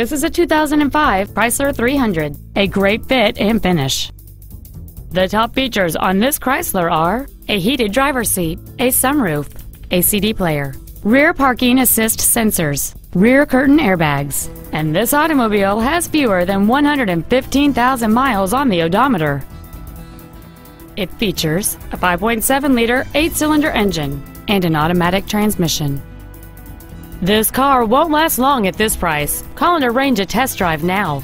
This is a 2005 Chrysler 300, a great fit and finish. The top features on this Chrysler are a heated driver's seat, a sunroof, a CD player, rear parking assist sensors, rear curtain airbags, and this automobile has fewer than 115,000 miles on the odometer. It features a 5.7-liter 8-cylinder engine and an automatic transmission. This car won't last long at this price. Call and arrange a test drive now.